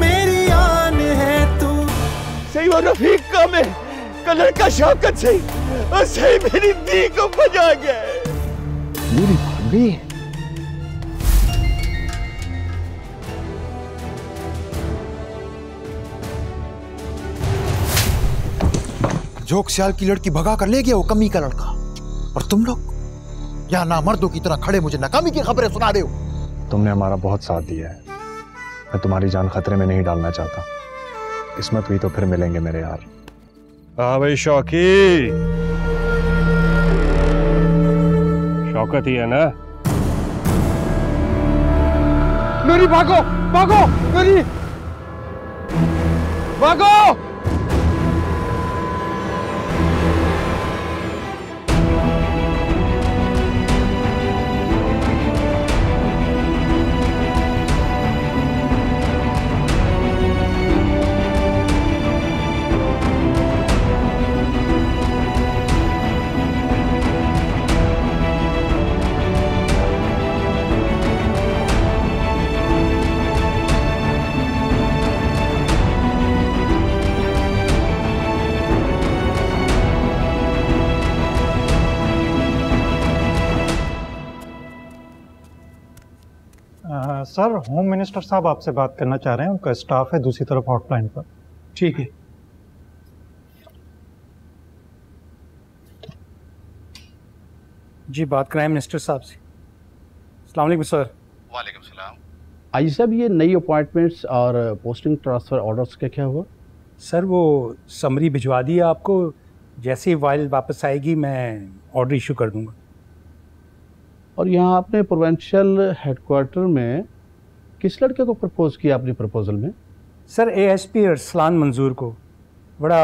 मेरी आन है तू। सही और रफीक का मैं कलर का शौकत सही और सही मेरी दी को बजा गया। मेरी भाभी जोक सियाल की लड़की भगा कर ले गया वो कमी का लड़का, और तुम लोग यहाँ ना मर्दों की तरह खड़े मुझे नाकामी की खबरें सुना रहे हो। तुमने हमारा बहुत साथ दिया है, मैं तुम्हारी जान खतरे में नहीं डालना चाहता। किस्मत हुई तो फिर मिलेंगे मेरे यार। हाँ भाई शौकी, शौकत ही है ना। नूरी भागो भागो, नूरी भागो। सर होम मिनिस्टर साहब आपसे बात करना चाह रहे हैं, उनका स्टाफ है दूसरी तरफ हॉटलाइन पर। ठीक है। जी बात कराएं मिनिस्टर साहब से। अस्सलाम वालेकुम सर। वालेकुम सलाम। आई साहब ये नई अपॉइंटमेंट्स और पोस्टिंग ट्रांसफ़र ऑर्डर्स का क्या हुआ? सर वो समरी भिजवा दी आपको, जैसे ही फाइल वापस आएगी मैं ऑर्डर इशू कर दूँगा। और यहाँ आपने प्रोवेंशियल हेडक्वार्टर में किस लड़के को प्रपोज किया आपने प्रपोजल में? सर एएसपी अरसलान मंजूर को, बड़ा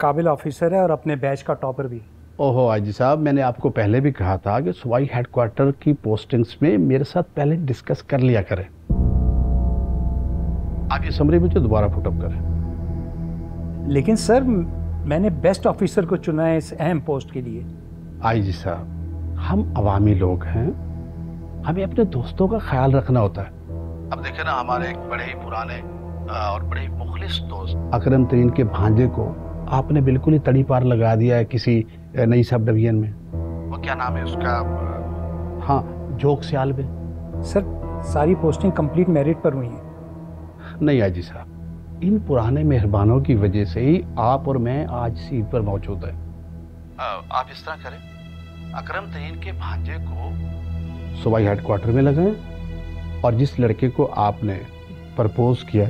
काबिल ऑफिसर है और अपने बैच का टॉपर भी। ओहो आईजी साहब, मैंने आपको पहले भी कहा था कि सूबाई हेडक्वार्टर की पोस्टिंग्स में मेरे साथ पहले डिस्कस कर लिया करें। आप ये समरी मुझे दोबारा फुटअप करें। लेकिन सर मैंने बेस्ट ऑफिसर को चुना है इस अहम पोस्ट के लिए। आईजी साहब हम अवामी लोग हैं, हमें अपने दोस्तों का ख्याल रखना होता है। अब देखे ना हमारे एक बड़े ही पुराने और बड़े ही मुखलिस दोस्त अकरम तरीन के भांजे को आपने बिल्कुल ही तड़ी पार लगा दिया है किसी नई सब डिवीजन में। वो क्या नाम है उसका? हाँ जोक सियाल में। सर सारी पोस्टिंग कंप्लीट मेरिट पर हुई है। नहीं आजी साहब, इन पुराने मेहरबानों की वजह से ही आप और मैं आज सीट पर मौजूद है। आप इस तरह करें, अकरम तरीन के भांजे को सूबाई हेडक्वार्टर में लगाएं और जिस लड़के को आपने प्रपोज किया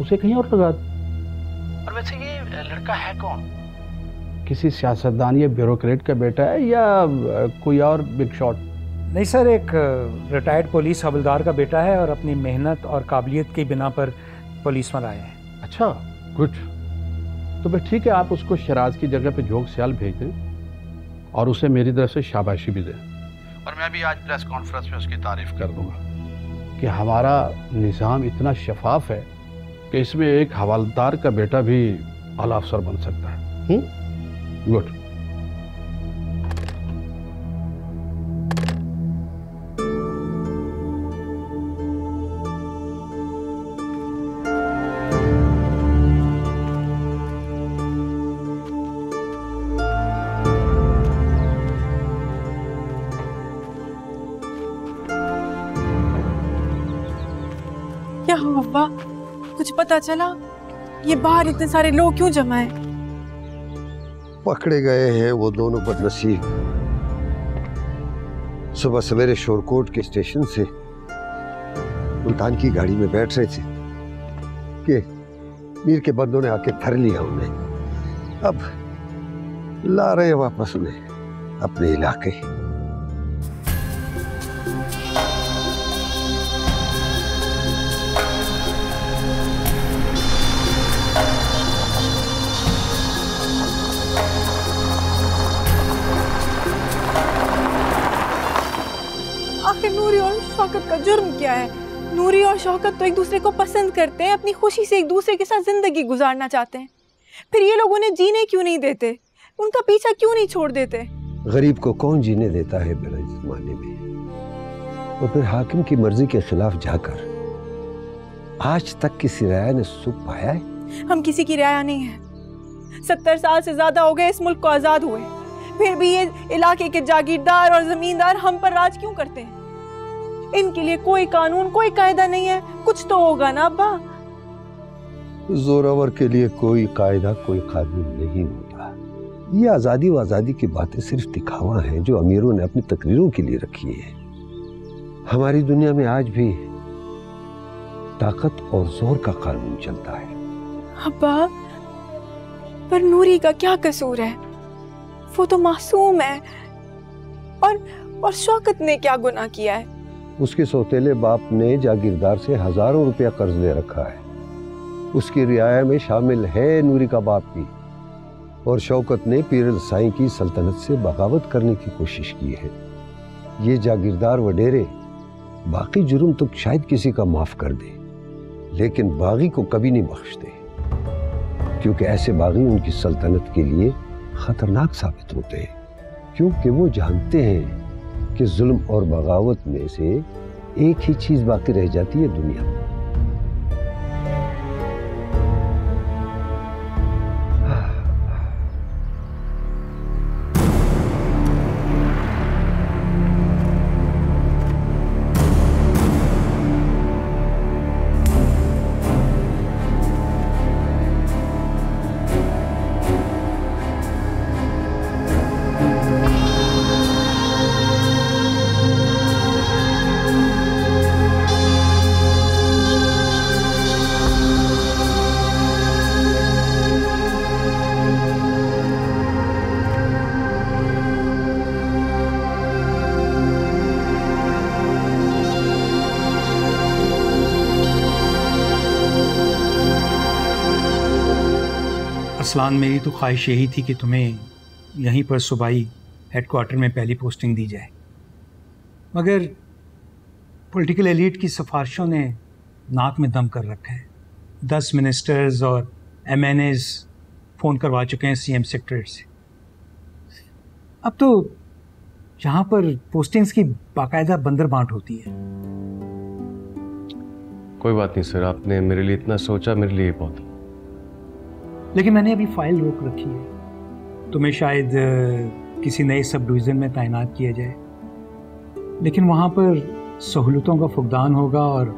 उसे कहीं और लगा दें। और वैसे ये लड़का है कौन? किसी सियासतदान या ब्यूरोक्रेट का बेटा है या कोई और बिग शॉट? नहीं सर, एक रिटायर्ड पुलिस हवलदार का बेटा है और अपनी मेहनत और काबिलियत की बिना पर पुलिस में आया है। अच्छा गुड, तो भाई ठीक है, आप उसको शराज की जगह पर जोक सियाल भेज दें और उसे मेरी तरफ से शाबाशी भी दे। और मैं भी आज प्रेस कॉन्फ्रेंस में उसकी तारीफ कर दूंगा कि हमारा निज़ाम इतना शफाफ है कि इसमें एक हवालदार का बेटा भी आला अफसर बन सकता है। गुड। क्या हुआ अब्बा, कुछ पता चला? ये बाहर इतने सारे लोग क्यों जमा हैं? पकड़े गए हैं वो दोनों बदनसीब। सुबह सवेरे शोरकोट के स्टेशन से मुल्तान की गाड़ी में बैठ रहे थे कि मीर के बंदों ने आके धर लिया उन्हें। अब ला रहे वापस उन्हें अपने इलाके। शौकत का जुर्म क्या है? नूरी और शौकत तो एक दूसरे को पसंद करते हैं, अपनी खुशी से एक दूसरे के साथ जिंदगी गुजारना चाहते हैं। फिर ये लोग उन्हें जीने क्यों नहीं देते? उनका पीछा क्यों नहीं छोड़ देते? गरीब को कौन जीने देता है? और फिर हाकिम की मर्जी के खिलाफ जाकर आज तक किसी राया ने सुख पाया है? हम किसी की राया नहीं है। 70 साल से ज्यादा हो गए इस मुल्क को आजाद हुए, फिर भी ये इलाके के जागीरदार और जमींदार हम पर राज क्यों करते हैं? इनके लिए कोई कानून, कोई कायदा नहीं है। कुछ तो होगा ना अब्बा। जोरावर के लिए कोई कायदा, कोई कानून नहीं होता। ये आजादी व आजादी की बातें सिर्फ दिखावा है जो अमीरों ने अपनी तकरीरों के लिए रखी है। हमारी दुनिया में आज भी ताकत और जोर का कानून चलता है। अब्बा, पर नूरी का क्या कसूर है? वो तो मासूम है। और शौकत ने क्या गुनाह किया है? उसके सौतेले बाप ने जागीरदार से हजारों रुपया कर्ज ले रखा है। उसकी रियाया में शामिल है नूरी का बाप भी। और शौकत ने पीरल साईं की सल्तनत से बगावत करने की कोशिश की है। ये जागीरदार वडेरे बाकी जुर्म तो शायद किसी का माफ कर दे, लेकिन बागी को कभी नहीं बख्शते, क्योंकि ऐसे बागी उनकी सल्तनत के लिए खतरनाक साबित होते हैं। क्योंकि वो जानते हैं कि जुल्म और बगावत में से एक ही चीज बाकी रह जाती है दुनिया में। असलान, मेरी तो ख्वाहिश यही थी कि तुम्हें यहीं पर सूबाई हेडक्वार्टर में पहली पोस्टिंग दी जाए, मगर पॉलिटिकल एलीट की सिफारिशों ने नाक में दम कर रखा है। 10 मिनिस्टर्स और MNAs फ़ोन करवा चुके हैं CM सेक्रेटरी से। अब तो यहाँ पर पोस्टिंग्स की बाकायदा बंदर बांट होती है। कोई बात नहीं सर, आपने मेरे लिए इतना सोचा, मेरे लिए बहुत। लेकिन मैंने अभी फाइल रोक रखी है। तुम्हें शायद किसी नए सब डिवीज़न में तैनात किया जाए, लेकिन वहाँ पर सहूलतों का फुकदान होगा और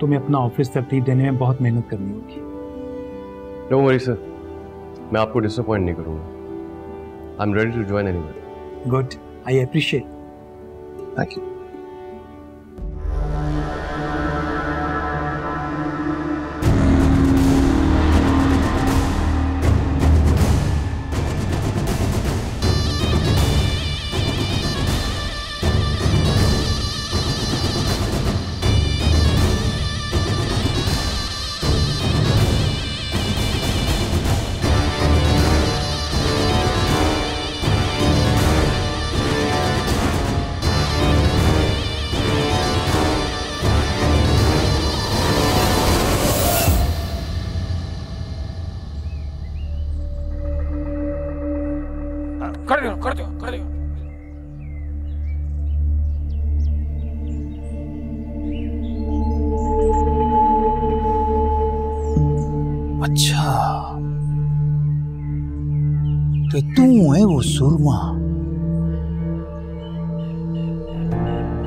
तुम्हें अपना ऑफिस तरतीब देने में बहुत मेहनत करनी होगी। डोंट वरी सर, मैं आपको डिसअपॉइंट नहीं करूँगा। I am ready to join anywhere. Good, I appreciate. Thank you.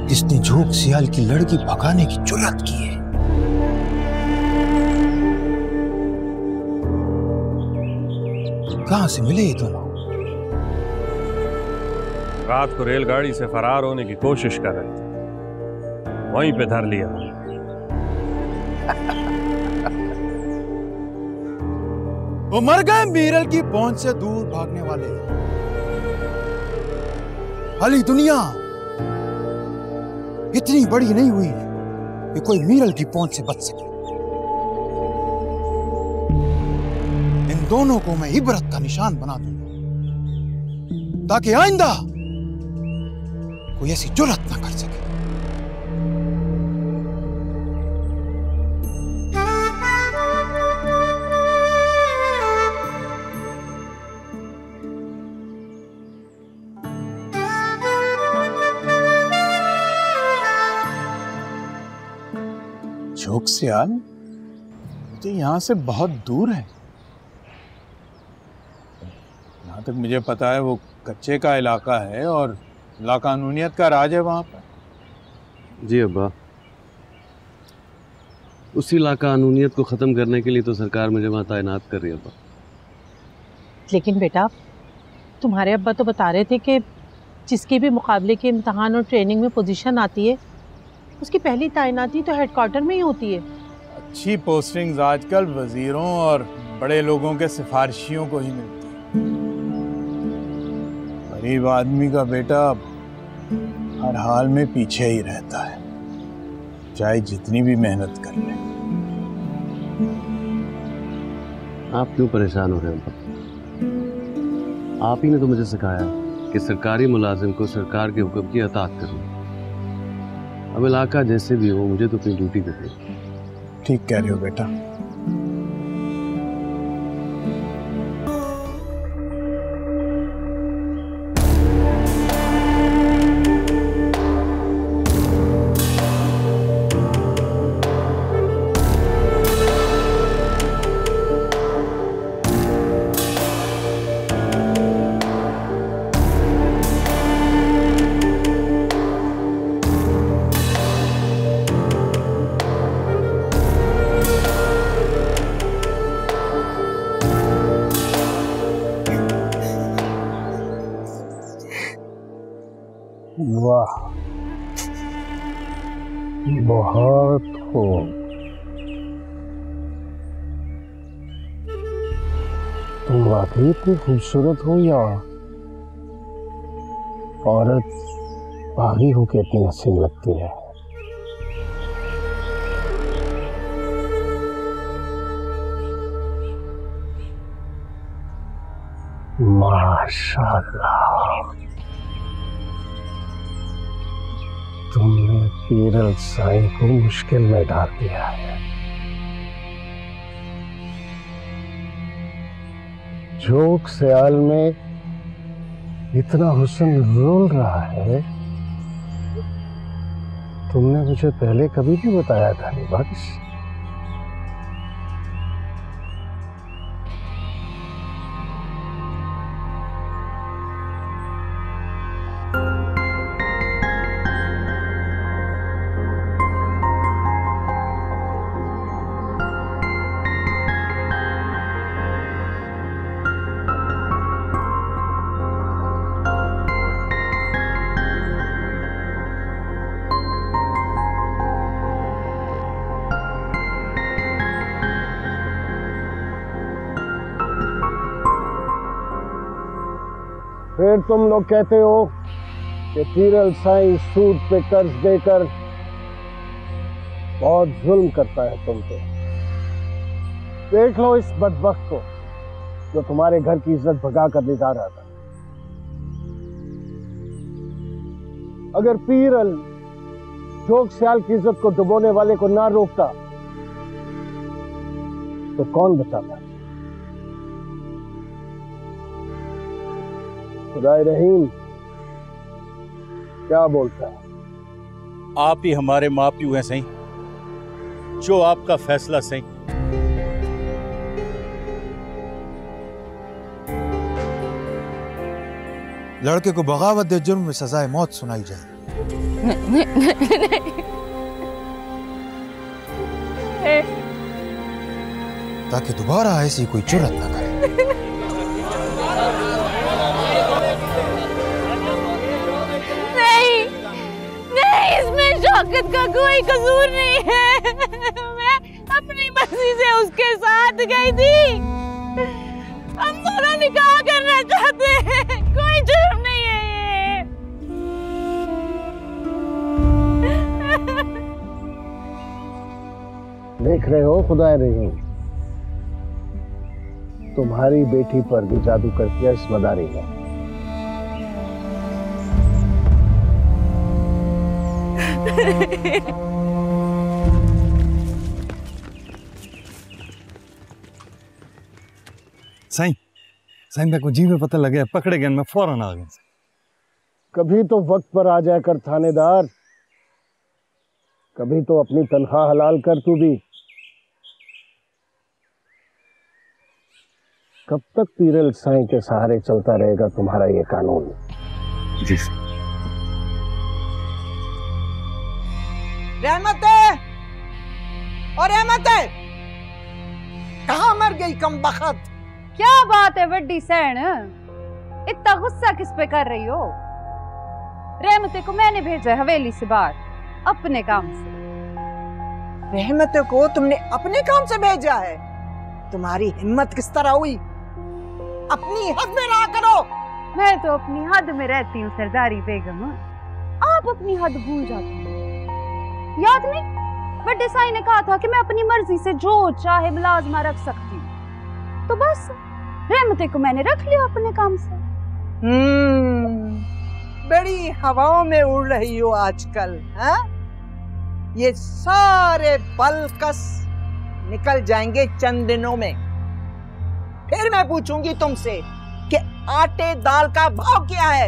जिसने झोंक सियाल की लड़की भगाने की जुर्रत की है। कहां से मिले ये दोनों? रात को रेलगाड़ी से फरार होने की कोशिश कर रहे थे, वहीं पे धर लिया। वो मर गए मीरल की पहुंच से दूर भागने वाले। भली दुनिया इतनी बड़ी नहीं हुई कि कोई मीरल की पहुंच से बच सके। इन दोनों को मैं इबरत का निशान बना दूंगा, ताकि आइंदा कोई ऐसी जुर्रत ना कर सके। सियाल ये यहाँ से बहुत दूर है। यहाँ तक मुझे पता है वो कच्चे का इलाका है और लाकानूनियत का राज है वहाँ पर। जी अब्बा, उसी लाकानूनियत को ख़त्म करने के लिए तो सरकार मुझे वहाँ तैनात कर रही है अब्बा। लेकिन बेटा, तुम्हारे अब्बा तो बता रहे थे कि जिसके भी मुकाबले के इम्तहान और ट्रेनिंग में पोजीशन आती है उसकी पहली तैनाती तो हेडक्वार्टर में ही होती है। अच्छी पोस्टिंग्स आजकल वजीरों और बड़े लोगों के सिफारिशियों को ही मिलती है। गरीब आदमी का बेटा हर हाल में पीछे ही रहता है, चाहे जितनी भी मेहनत कर ले। आप क्यों परेशान हो रहे हैं? आप ही ने तो मुझे सिखाया कि सरकारी मुलाजिम को सरकार के हुक्म की अतात करनी। अब इलाका जैसे भी हो, मुझे तो अपनी ड्यूटी करनी है। ठीक कह रहे हो बेटा। वाह, बहुत खूब। तुम वाकई इतनी खूबसूरत हो या औरत बागी हो के इतनी हसीन लगती है। माशाल्लाह, तुमने पीरल साईं को मुश्किल में डाल दिया है। जोक सयाल में इतना हुस्न रोल रहा है, तुमने मुझे पहले कभी भी बताया था नहीं बख्श। फिर तुम लोग कहते हो कि पीरल साईं सूद पे कर्ज देकर बहुत जुल्म करता है तुम पे। देख लो इस बदबख्त को जो तुम्हारे घर की इज्जत भगा कर ले जा रहा था। अगर पीरल जोक सयाल की इज्जत को डुबोने वाले को ना रोकता तो कौन बचाता? खुदाए रहीम क्या बोलता है? आप ही हमारे माँ प्यू हैं सही, जो आपका फैसला सही। लड़के को बगावत दे जुर्म में सजाए मौत सुनाई जाए। नहीं, नहीं, नहीं। ताकि दोबारा ऐसी कोई जुर्रत ना करे। का कोई कसूर नहीं है। मैं अपनी मर्जी से उसके साथ गई थी। हम दोनों निकाह करना चाहते हैं, कोई जुर्म नहीं है ये। देख रहे हो खुदा रहीम, तुम्हारी बेटी पर भी जादू कर दिया इस मदारी ने। साईं, साईं को जी में पता लगे, पकड़े गए, मैं फौरन आ गया। कभी तो वक्त पर आ जाकर थानेदार, कभी तो अपनी तनख्वाह हलाल कर। तू भी कब तक पीरल साईं के सहारे चलता रहेगा तुम्हारा ये कानून? जी रहमत है और रहमत है, कहां मर गई कमबख्त? क्या बात है बड्डी सैन, इतना गुस्सा किस पे कर रही हो? रहमते को मैंने भेजा हवेली से बाहर अपने काम से। रहमते को तुमने अपने काम से भेजा है? तुम्हारी हिम्मत किस तरह हुई? अपनी हद में रहा करो। मैं तो अपनी हद में रहती हूँ सरदारी बेगम, आप अपनी हद भूल जाती हो। याद नहीं बड्डे साईं ने कहा था कि मैं अपनी मर्जी से जो चाहे मुलाजमा रख सकती हूँ, तो बस रहमते को मैंने रख लिया अपने काम से। बड़ी हवाओं में उड़ रही हो आजकल, हाँ? ये सारे बलकस निकल जाएंगे चंद दिनों में। फिर मैं पूछूंगी तुमसे कि आटे दाल का भाव क्या है?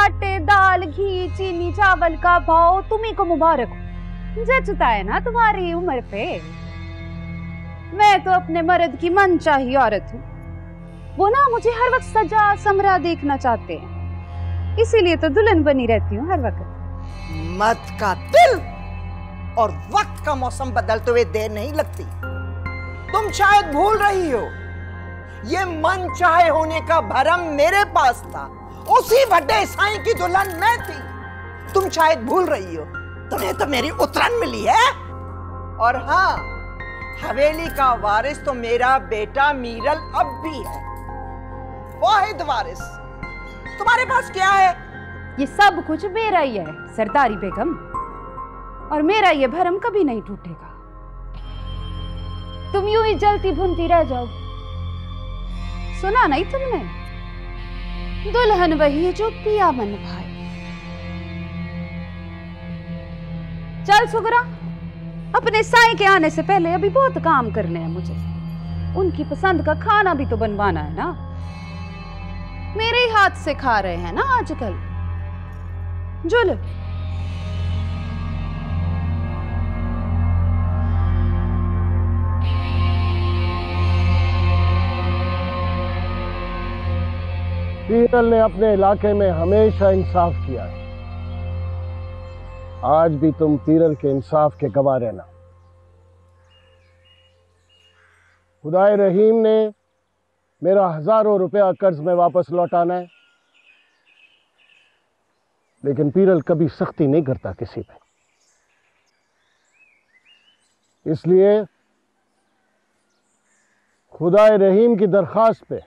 आटे दाल घी चीनी चावल का भाव तुम्ही को मुबारक हो, जचता है ना तुम्हारी उम्र पे। मैं तो अपने मर्द की मनचाही औरत हूँ, वो ना मुझे हर वक्त सजा समरा देखना चाहते हैं, इसीलिए तो दुल्हन बनी रहती हूँ हर वक्त। मत का दिल और वक्त का मौसम बदलते हुए देर नहीं लगती। तुम शायद भूल रही हो, ये मनचाहे होने का भरम मेरे पास था, उसी बड्डे साईं की दुल्हन मैं थी। तुम शायद भूल रही हो, तुम्हें तो मेरी उतरन मिली है। और हाँ, हवेली का वारिस तो मेरा बेटा मीरल अब भी है, वाहिद वारिस। तुम्हारे पास क्या है? ये सब कुछ मेरा ही है सरदारी बेगम, और मेरा ये भरम कभी नहीं टूटेगा। तुम यूं ही जलती भुनती रह जाओ। सुना नहीं तुमने, दुल्हन वही है जो पिया मन भाए। चल सुगरा, अपने साईं के आने से पहले अभी बहुत काम करने हैं मुझे। उनकी पसंद का खाना भी तो बनवाना है ना, मेरे ही हाथ से खा रहे हैं ना आजकल। जुल पीरल ने अपने इलाके में हमेशा इंसाफ किया है, आज भी तुम पीरल के इंसाफ के गवाह रहना। खुदाए रहीम ने मेरा हजारों रुपया कर्ज में वापस लौटाना है, लेकिन पीरल कभी सख्ती नहीं करता किसी पे, इसलिए खुदाए रहीम की दरख्वास्त पे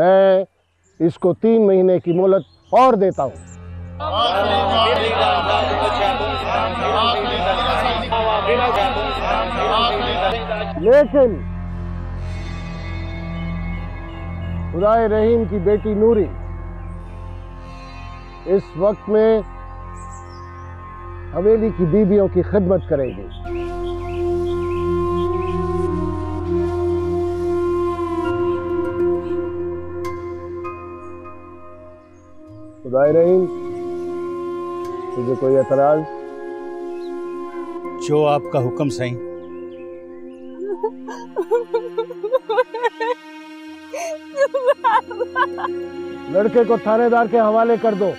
मैं इसको 3 महीने की मोहलत और देता हूँ। लेकिन खुदाए रहीम की बेटी नूरी इस वक्त में हवेली की बीबियों की खिदमत करेगी। खुदाए रहीम, तुझे कोई एतराज? जो आपका हुक्म सही। लड़के को थानेदार के हवाले कर दो।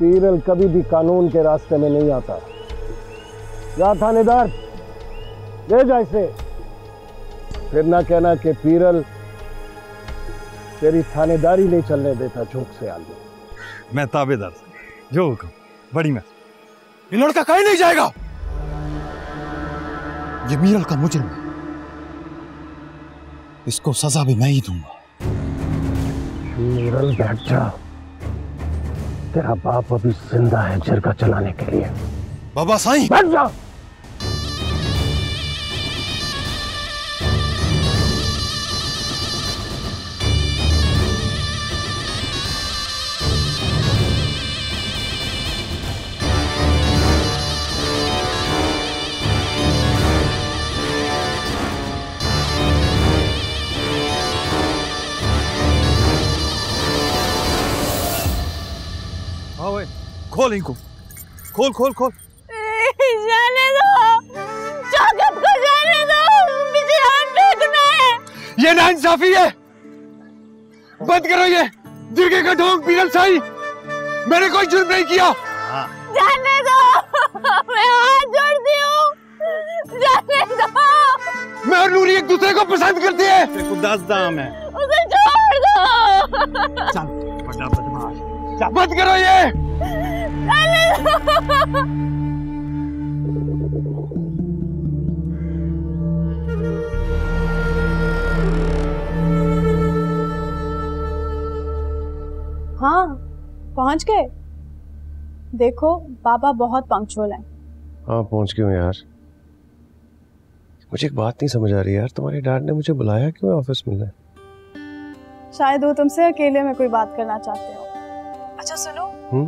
पीरल कभी भी कानून के रास्ते में नहीं आता। जा थानेदार, ले जा इसे। फिर ना कहना कि पीरल तेरी थानेदारी नहीं चलने देता। झोंक से आलू मैं ताबेदार जो हुक्म बड़ी मैं। ये लड़का कहीं नहीं जाएगा, ये मीरल का मुजरिम है, इसको सजा भी मैं ही दूंगा। मीरल बैठ जा, तेरा बाप अभी जिंदा है जरगा चलाने के लिए। बाबा साईं बैठ जा। खोल इनको, खोल खोल खोल। जाने दो, चौकीदार को जाने दो, मुझे हाथ फेंकना है। ये नाइंसाफी है, बंद करो ये जिरगे का ढोंग। पीरम साई, मैंने कोई जुर्म नहीं किया। जाने दो, मैं हाथ जोड़ती हूँ, जाने दो। मैं और नूरी एक दूसरे को पसंद करती है। उदास दाम है, उसे छोड़ दो। चल बड़ा बदमाश, बंद करो ये। हाँ पहुंच गए, देखो बाबा बहुत पंक्चुअल हैं। हाँ पहुंच गए यार। मुझे एक बात नहीं समझ आ रही यार, तुम्हारे डैड ने मुझे बुलाया क्यों ऑफिस में? शायद वो तुमसे अकेले में कोई बात करना चाहते हो। अच्छा सुनो,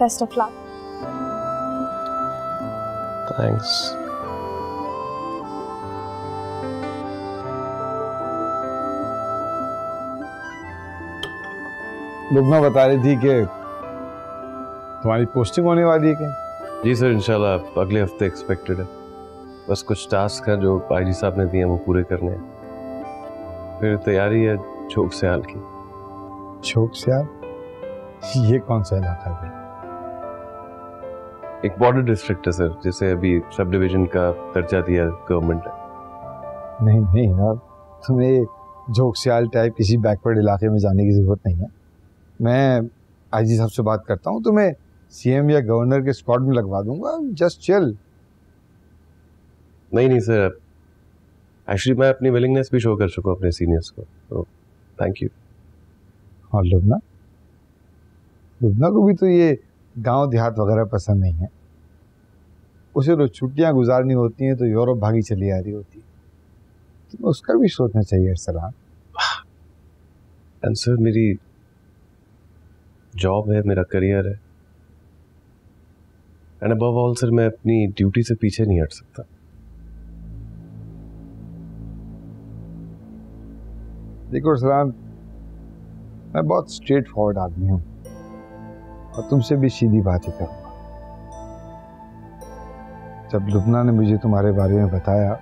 best of luck. Thanks. Lubna बता रही थी कि तुम्हारी पोस्टिंग होने वाली है क्या? जी सर, इंशाल्लाह अगले हफ्ते एक्सपेक्टेड है। बस कुछ टास्क है जो आईजी साहब ने दिए हैं, वो पूरे करने हैं। फिर तैयारी है झोंक सयाल की। झोंक सयाल? ये कौन सा इलाका है? एक बॉर्डर डिस्ट्रिक्ट है सर, जिसे अभी सब डिवीजन का दर्जा दिया गवर्नमेंट है। नहीं नहीं यार, तुम्हें झोंक सयाल टाइप किसी बैकवर्ड इलाके में जाने की ज़रूरत नहीं है। मैं आईजी साहब से बात करता हूँ, तुम्हें सीएम या गवर्नर के स्क्वाड में लगवा दूंगा। Just chill. नहीं नहीं सर, एक्चुअली मैं अपनी विलिंगनेस भी शो कर चुका अपने सीनियर्स को, तो थैंक यू। और लुब्ना, लुब्ना को भी तो ये गांव देहात वगैरह पसंद नहीं है। उसे रोज छुट्टियाँ गुजारनी होती हैं तो यूरोप भागी चली आ रही होती है। तो उसका भी सोचना चाहिए सलाम। सर मेरी जॉब है, मेरा करियर है, एंड अबव ऑल सर मैं अपनी ड्यूटी से पीछे नहीं हट सकता। देखो सलाम, मैं बहुत स्ट्रेट फॉरवर्ड आदमी हूँ और तुमसे भी सीधी बात ही करूँगा। जब लुब्ना ने मुझे तुम्हारे बारे में बताया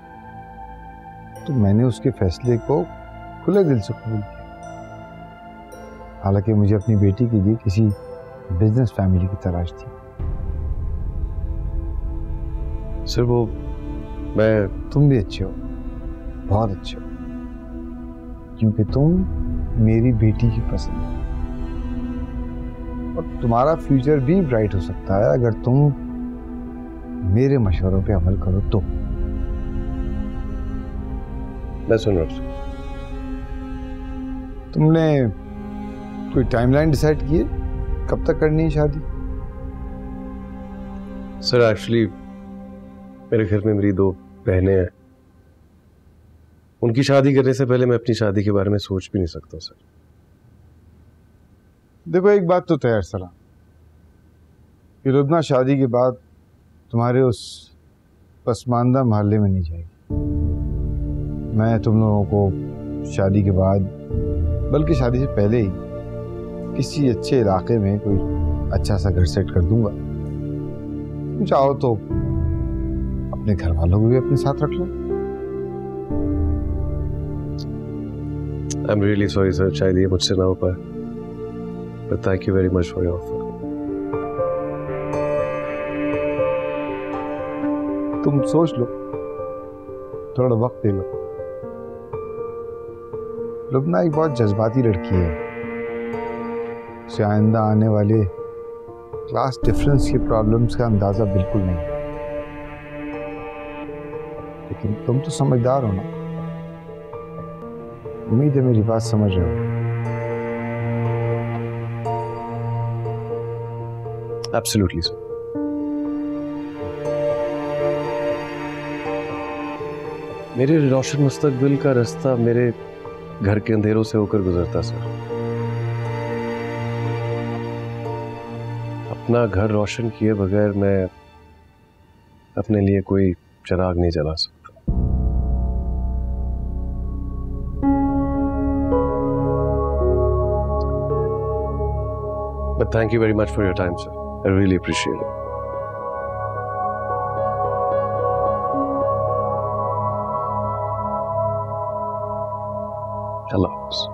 तो मैंने उसके फैसले को खुले दिल से कबूल किया। हालांकि मुझे अपनी बेटी के लिए किसी बिजनेस फैमिली की तलाश थी। सर वो मैं, तुम भी अच्छे हो, बहुत अच्छे हो, क्योंकि तुम मेरी बेटी की पसंद हो और तुम्हारा फ्यूचर भी ब्राइट हो सकता है अगर तुम मेरे मशवरों पे अमल करो तो। मैं सुन रहा हूँ। तुमने कोई टाइमलाइन डिसाइड की है कब तक करनी है शादी? सर एक्चुअली मेरे घर में मेरी दो बहनें हैं, उनकी शादी करने से पहले मैं अपनी शादी के बारे में सोच भी नहीं सकता सर। देखो एक बात तो तय सलाम, कि लुब्ना शादी के बाद तुम्हारे उस पसमानदा मोहल्ले में नहीं जाएगी। मैं तुम लोगों को शादी के बाद, बल्कि शादी से पहले ही किसी अच्छे इलाके में कोई अच्छा सा घर सेट कर दूंगा। तुम चाहो तो अपने घर वालों को भी अपने साथ रख लो। I am really sorry sir, शायद ये मुझसे ना हो पाए, but thank you very much for your offer. तुम सोच लो, थोड़ा वक्त दे लो। लुब्ना एक बहुत जज्बाती लड़की है, उसे आइंदा आने वाले क्लास डिफरेंस की प्रॉब्लम्स का अंदाजा बिल्कुल नहीं है। लेकिन तुम तो समझदार हो ना, उम्मीद है मेरी बात समझ रहे हो। Absolutely sir. मेरे रोशन मुस्तकबिल का रास्ता मेरे घर के अंधेरों से होकर गुजरता सर। अपना घर रोशन किए बगैर मैं अपने लिए कोई चिराग नहीं जला सकता। But thank you very much for your time sir. I really appreciate it. I love us.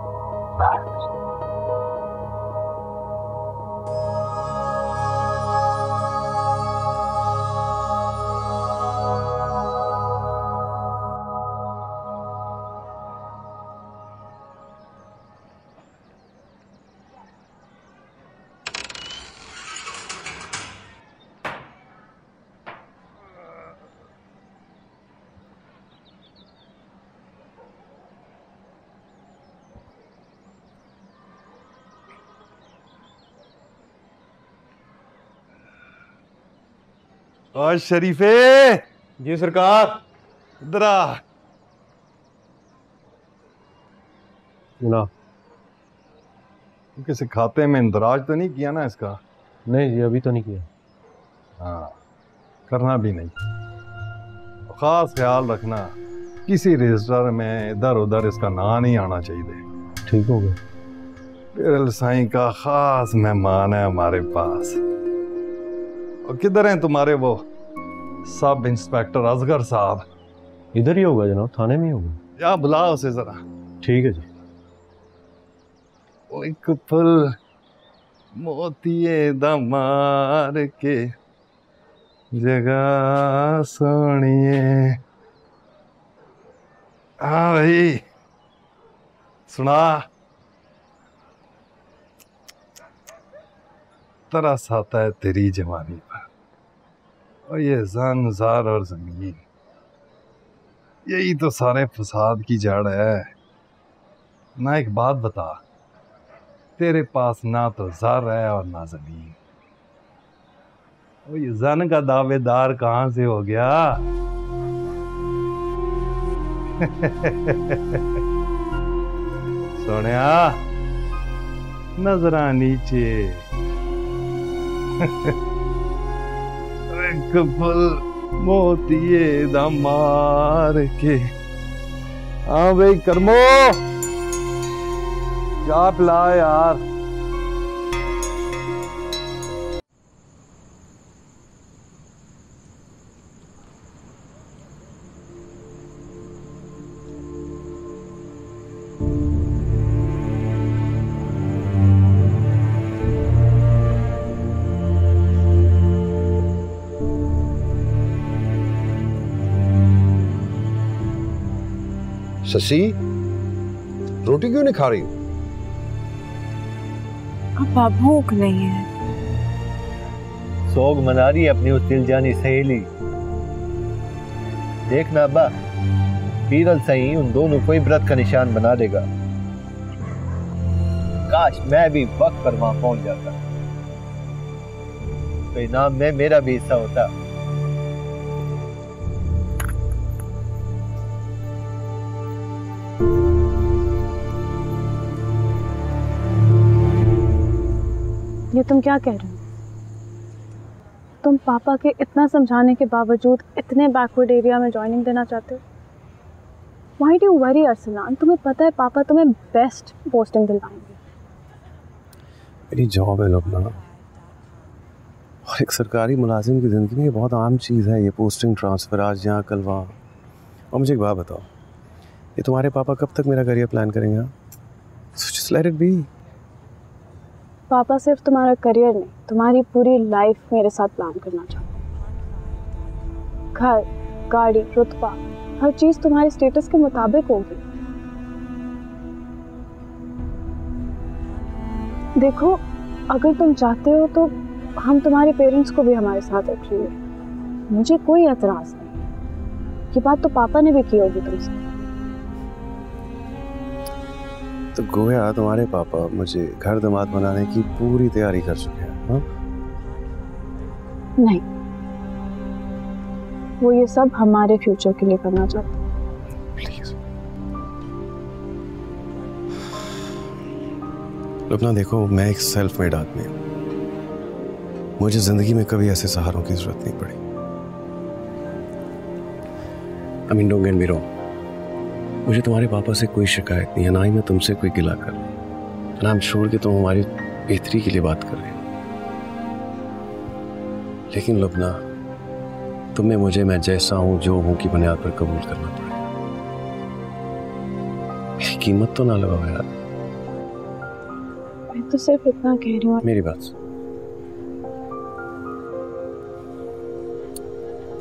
और शरीफे जी सरकार इधर आ। जनाब किसी खाते में इंदराज तो नहीं किया ना इसका? नहीं जी अभी तो नहीं किया। हाँ करना भी नहीं। खास ख्याल रखना किसी रजिस्टर में इधर उधर इसका नाम नहीं आना चाहिए। ठीक हो गया। पिरल साईं का खास मेहमान है हमारे पास। और किधर हैं तुम्हारे वो सब इंस्पेक्टर असगर साहब? इधर ही होगा जनाब, थाने में होगा। या बुलाओ उसे जरा। ठीक है जी। वो एक पल मोतिये दमार के जगह सोनिए। हाँ भाई सुना तरस आता है तेरी जवानी पर। और ये जानजार और जमीन यही तो सारे फसाद की जड़ है ना। एक बात बता, तेरे पास ना तो ज़र है और ना जमीन। और ये जन का दावेदार कहाँ से हो गया? सोनिया नजरा नीचे। एक पल मोतिये दमार के। हाँ भाई कर्मो क्या पिला यार। शशि रोटी क्यों नहीं खा रही हो? पापा भूख नहीं है। सोग मना रही है अपनी उस दिलजानी सहेली। देखना अब्बा, पीरल सही उन दोनों को इबरत का निशान बना देगा। काश मैं भी वक्त पर वहां पहुंच जाता तो इनाम में मेरा भी हिस्सा होता। ये तुम क्या कह रहे हो? तुम पापा के इतना समझाने के बावजूद इतने बैकवर्ड एरिया में ज्वाइनिंग देना चाहते हो? Why do you worry Arsalan? तुम्हें पता है पापा तुम्हें बेस्ट पोस्टिंग दिलाएंगे। मेरी जॉब है लबना, और एक सरकारी मुलाजिम की ज़िंदगी में ये बहुत आम चीज़ है, ये पोस्टिंग ट्रांसफ़र आज यहाँ कल वहाँ। और मुझे एक बात बताओ, ये तुम्हारे पापा कब तक मेरा करियर प्लान करेंगे? So just let it be। पापा सिर्फ तुम्हारा करियर नहीं, तुम्हारी पूरी लाइफ मेरे साथ प्लान करना चाहते। घर, गाड़ी, रुतबा, हर चीज तुम्हारे स्टेटस के मुताबिक होगी। देखो अगर तुम चाहते हो तो हम तुम्हारे पेरेंट्स को भी हमारे साथ रखेंगे। मुझे कोई एतराज नहीं। ये बात तो पापा ने भी की होगी तुमसे। तो गोया तुम्हारे पापा मुझे घर दामाद बनाने की पूरी तैयारी कर चुके हैं। हाँ? नहीं, वो ये सब हमारे फ्यूचर के लिए करना चाहते हैं। प्लीज अपना देखो, मैं एक सेल्फ मेड आदमी हूँ। मुझे जिंदगी में कभी ऐसे सहारों की जरूरत नहीं पड़ी। I mean don't get me wrong, मुझे तुम्हारे पापा से कोई शिकायत नहीं है, ना ही मैं तुमसे कोई गिला कर रहा हूँ। नाम छोड़ के तुम हमारी बेहतरी के लिए बात कर रहे हो। लेकिन लुबना, तुम्हें मुझे मैं जैसा हूं जो हूं की बुनियाद पर कबूल करना पड़ेगा। मेरी कीमत तो ना लगाओ यार। मैं तो सिर्फ इतना कह रही हूँ। मेरी बात,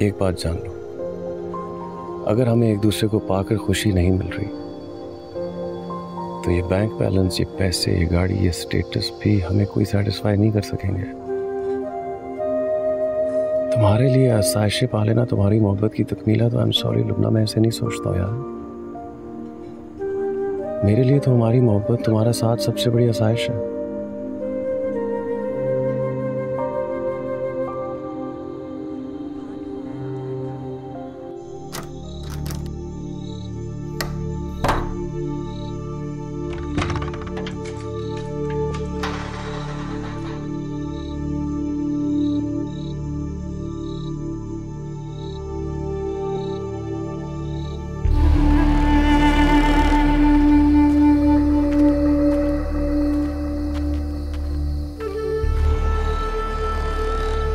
एक बात जान लो, अगर हमें एक दूसरे को पाकर खुशी नहीं मिल रही तो ये बैंक बैलेंस, ये पैसे, ये गाड़ी, ये स्टेटस भी हमें कोई सेटिस्फाई नहीं कर सकेंगे। तुम्हारे लिए आसाइशें पा लेना तुम्हारी मोहब्बत की तकमील है, तो आई एम सॉरी लुबना, मैं ऐसे नहीं सोचता हूँ यार। मेरे लिए तो हमारी मोहब्बत, तुम्हारा साथ सबसे बड़ी आसाइश है।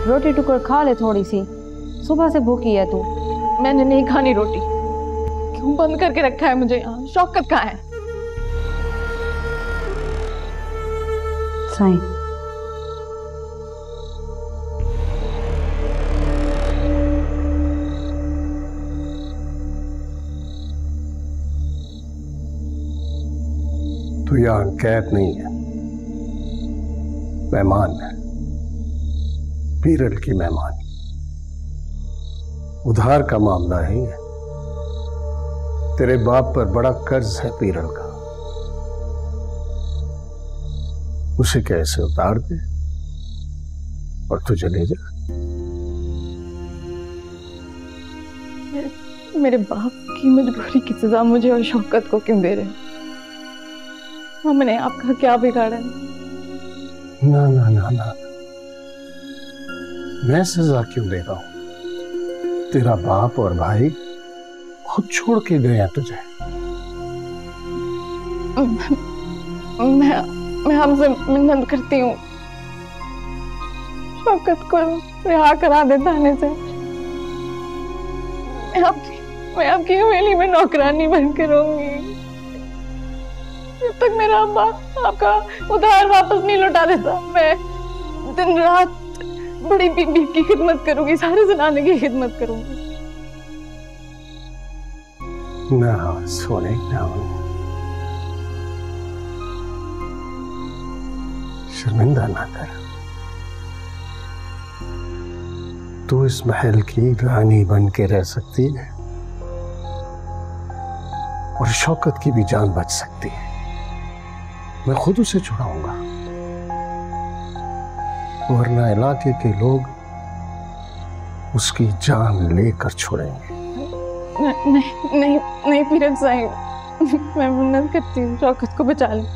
रोटी टुकर खा ले थोड़ी सी, सुबह से भूखी है तू। मैंने नहीं खानी रोटी, क्यों बंद करके रखा है मुझे यहाँ? शौकत कहाँ है? साईं, तू यहाँ कैद नहीं है, मेहमान है, पीरियड की मेहमान। उधार का मामला है, तेरे बाप पर बड़ा कर्ज है पीरियड का, उसे कैसे उतार दे और तू चले जा। मेरे बाप की मजबूरी की सजा मुझे और शौकत को क्यों दे रहे हैं? हमने आपका क्या बिगाड़ा है? ना ना ना ना, मैं सजा क्यों दे रहा हूं? तेरा बाप और भाई खुद छोड़ के गए हैं तुझे। मैं हमसे मिन्नत करती हूँ, शौकत को रिहा करा दे थाने से। मैं आपकी हवेली में नौकरानी बनकर रहूंगी जब तक मेरा अब्बा आपका उधार वापस नहीं लौटा देता। मैं दिन रात बड़ी बीबी की खिदमत करूंगी, सारे जनाने की खिदमत करूंगी। ना सोने ना शर्मिंदा ना कर, तू इस महल की रानी बन के रह सकती है और शौकत की भी जान बच सकती है। मैं खुद उसे छुड़ाऊंगा, वरना इलाके के लोग उसकी जान लेकर छोड़ेंगे। नहीं नहीं नहीं पीरज साहिब, मैं मन्नत करती हूँ शौकत को बचा लूँ।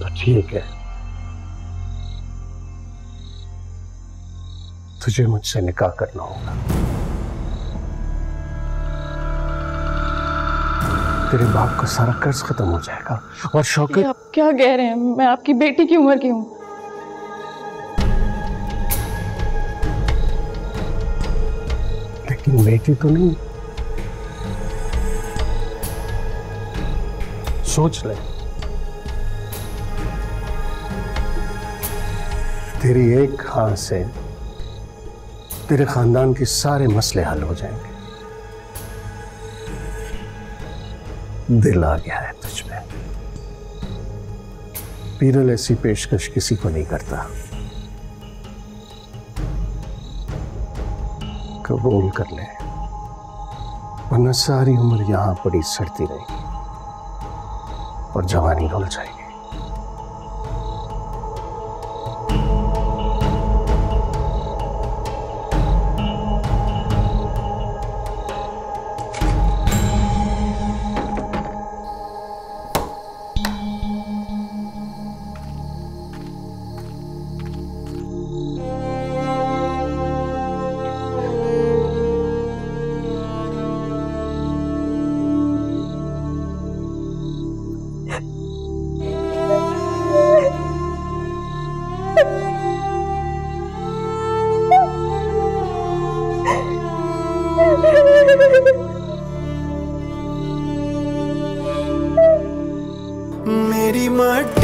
तो ठीक है, तुझे मुझसे निकाह करना होगा। तेरे बाप का सारा कर्ज खत्म हो जाएगा और शौकत। आप क्या कह रहे हैं? मैं आपकी बेटी की उम्र की हूं, लेकिन बेटी तो नहीं। सोच ले, तेरी एक हां से तेरे खानदान के सारे मसले हल हो जाएंगे। दिल आ गया है तुझ पे। पीरल ऐसी पेशकश किसी को नहीं करता, कबूल कर ले, वरना सारी उम्र यहां पड़ी सड़ती रहेगी और जवानी रुल जाएगी। मट